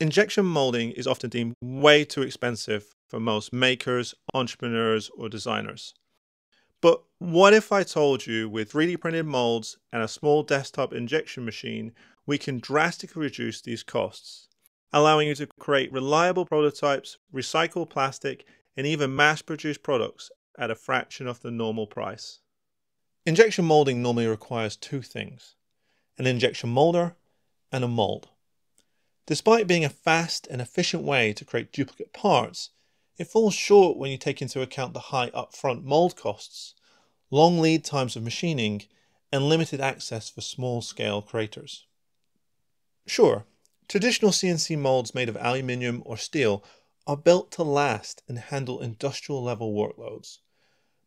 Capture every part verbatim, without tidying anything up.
Injection molding is often deemed way too expensive for most makers, entrepreneurs, or designers. But what if I told you with three D printed molds and a small desktop injection machine, we can drastically reduce these costs, allowing you to create reliable prototypes, recycle plastic, and even mass-produce products at a fraction of the normal price. Injection molding normally requires two things, an injection molder and a mold. Despite being a fast and efficient way to create duplicate parts, it falls short when you take into account the high upfront mold costs, long lead times of machining, and limited access for small-scale creators. Sure, traditional C N C molds made of aluminium or steel are built to last and handle industrial-level workloads.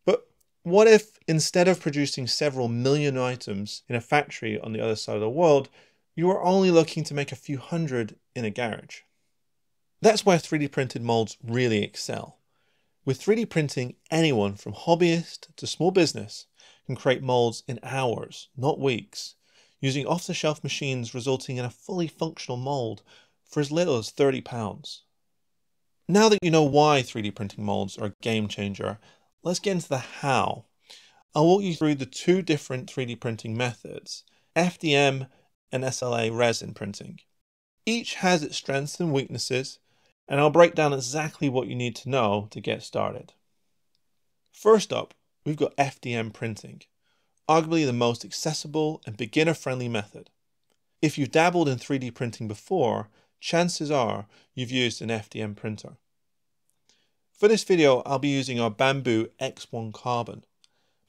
But what if, instead of producing several million items in a factory on the other side of the world, you are only looking to make a few hundred in a garage? That's where three D printed molds really excel. With three D printing, anyone from hobbyist to small business can create molds in hours, not weeks, using off-the-shelf machines resulting in a fully functional mold for as little as thirty pounds. Now that you know why three D printing molds are a game changer, let's get into the how. I'll walk you through the two different three D printing methods, F D M and S L A resin printing. Each has its strengths and weaknesses, and I'll break down exactly what you need to know to get started. First up, we've got F D M printing, arguably the most accessible and beginner-friendly method. If you've dabbled in three D printing before, chances are you've used an F D M printer. For this video, I'll be using our Bambu X one Carbon,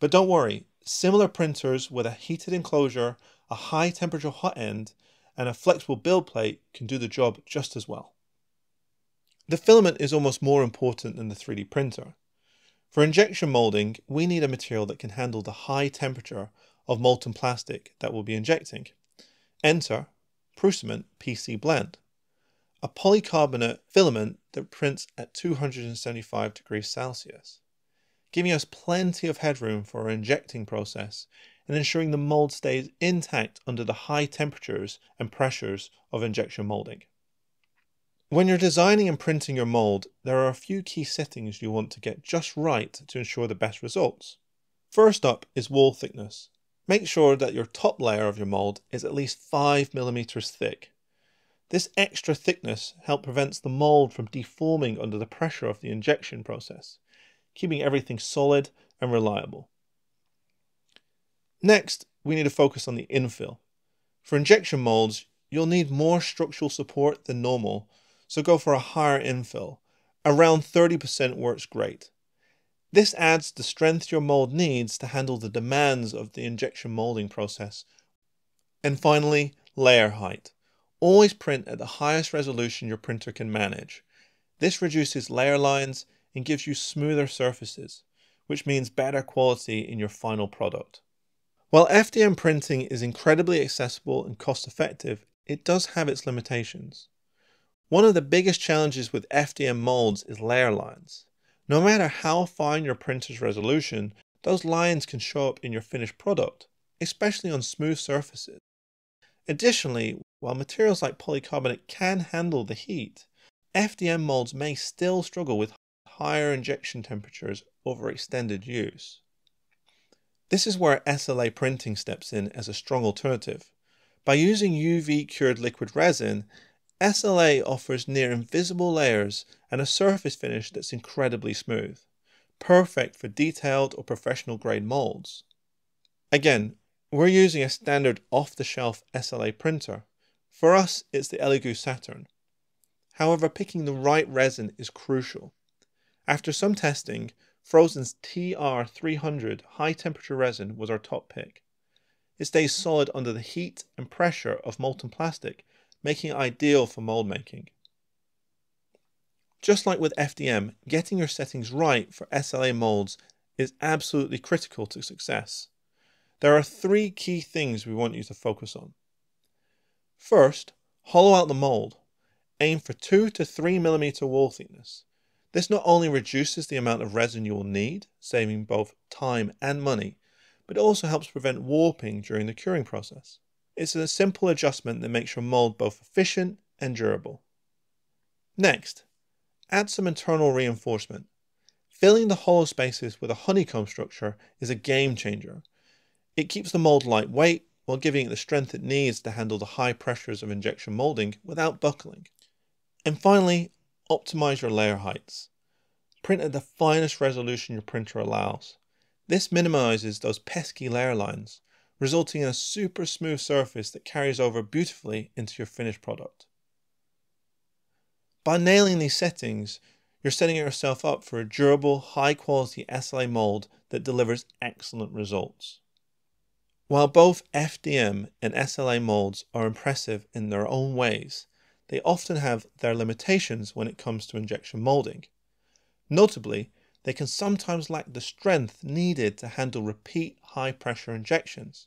but don't worry, similar printers with a heated enclosure, a high temperature hot end, and a flexible build plate can do the job just as well. The filament is almost more important than the three D printer. For injection molding, we need a material that can handle the high temperature of molten plastic that we'll be injecting. Enter Prusament P C Blend, a polycarbonate filament that prints at two hundred seventy-five degrees Celsius, giving us plenty of headroom for our injecting process and ensuring the mold stays intact under the high temperatures and pressures of injection molding. When you're designing and printing your mold, there are a few key settings you want to get just right to ensure the best results. First up is wall thickness. Make sure that your top layer of your mold is at least five millimeters thick. This extra thickness helps prevent the mold from deforming under the pressure of the injection process, keeping everything solid and reliable. Next, we need to focus on the infill. For injection molds, you'll need more structural support than normal, so go for a higher infill. Around thirty percent works great. This adds the strength your mold needs to handle the demands of the injection molding process. And finally, layer height. Always print at the highest resolution your printer can manage. This reduces layer lines and gives you smoother surfaces, which means better quality in your final product. While F D M printing is incredibly accessible and cost-effective, it does have its limitations. One of the biggest challenges with F D M molds is layer lines. No matter how fine your printer's resolution, those lines can show up in your finished product, especially on smooth surfaces. Additionally, while materials like polycarbonate can handle the heat, F D M molds may still struggle with higher injection temperatures over extended use. This is where S L A printing steps in as a strong alternative. By using U V-cured liquid resin, S L A offers near-invisible layers and a surface finish that's incredibly smooth, perfect for detailed or professional-grade molds. Again, we're using a standard off-the-shelf S L A printer. For us, it's the Elegoo Saturn. However, picking the right resin is crucial. After some testing, Phrozen's T R three hundred High Temperature Resin was our top pick. It stays solid under the heat and pressure of molten plastic, making it ideal for mold making. Just like with F D M, getting your settings right for S L A molds is absolutely critical to success. There are three key things we want you to focus on. First, hollow out the mold. Aim for two to three millimeter wall thickness. This not only reduces the amount of resin you will need, saving both time and money, but it also helps prevent warping during the curing process. It's a simple adjustment that makes your mold both efficient and durable. Next, add some internal reinforcement. Filling the hollow spaces with a honeycomb structure is a game changer. It keeps the mold lightweight while giving it the strength it needs to handle the high pressures of injection molding without buckling. And finally, optimize your layer heights. Print at the finest resolution your printer allows. This minimizes those pesky layer lines, resulting in a super smooth surface that carries over beautifully into your finished product. By nailing these settings, you're setting yourself up for a durable, high-quality S L A mold that delivers excellent results. While both F D M and S L A molds are impressive in their own ways, they often have their limitations when it comes to injection molding. Notably, they can sometimes lack the strength needed to handle repeat high-pressure injections.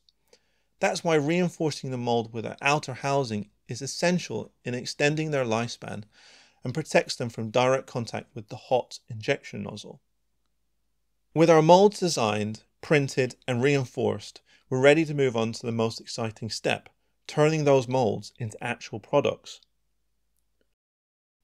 That's why reinforcing the mold with an outer housing is essential in extending their lifespan and protects them from direct contact with the hot injection nozzle. With our molds designed, printed, and reinforced, we're ready to move on to the most exciting step, turning those molds into actual products.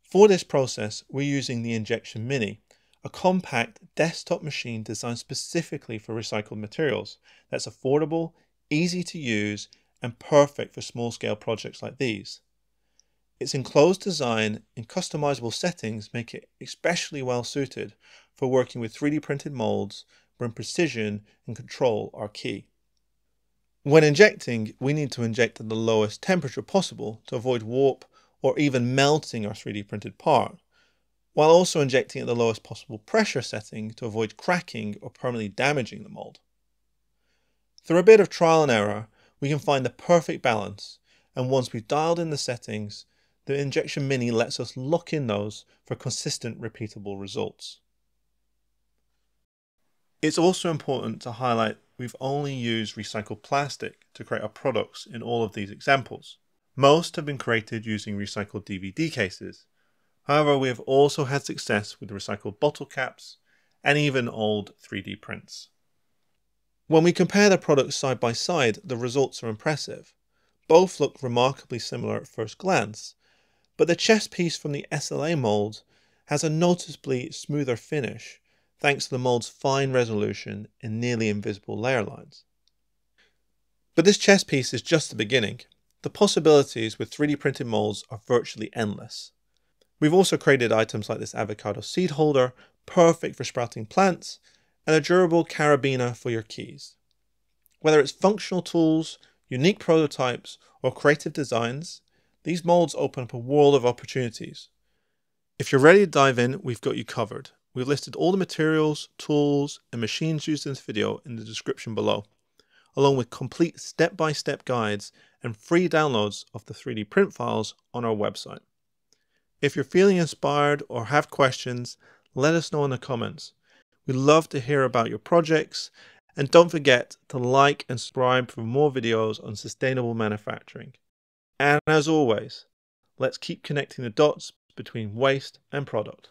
For this process, we're using the Injection Mini, a compact desktop machine designed specifically for recycled materials that's affordable, easy to use, and perfect for small-scale projects like these. Its enclosed design and customizable settings make it especially well-suited for working with three D printed molds when precision and control are key. When injecting, we need to inject at the lowest temperature possible to avoid warp or even melting our three D printed part, while also injecting at the lowest possible pressure setting to avoid cracking or permanently damaging the mold. Through a bit of trial and error, we can find the perfect balance, and once we've dialed in the settings, the Injection Mini lets us lock in those for consistent, repeatable results. It's also important to highlight we've only used recycled plastic to create our products in all of these examples. Most have been created using recycled D V D cases. However, we have also had success with recycled bottle caps and even old three D prints. When we compare the products side by side, the results are impressive. Both look remarkably similar at first glance, but the chest piece from the S L A mold has a noticeably smoother finish thanks to the mold's fine resolution and nearly invisible layer lines. But this chest piece is just the beginning. The possibilities with three D printed molds are virtually endless. We've also created items like this avocado seed holder, perfect for sprouting plants, and a durable carabiner for your keys. Whether it's functional tools, unique prototypes, or creative designs, these molds open up a world of opportunities. If you're ready to dive in, we've got you covered. We've listed all the materials, tools, and machines used in this video in the description below, along with complete step-by-step guides and free downloads of the three D print files on our website. If you're feeling inspired or have questions, let us know in the comments. We'd love to hear about your projects, and don't forget to like and subscribe for more videos on sustainable manufacturing. And as always, let's keep connecting the dots between waste and product.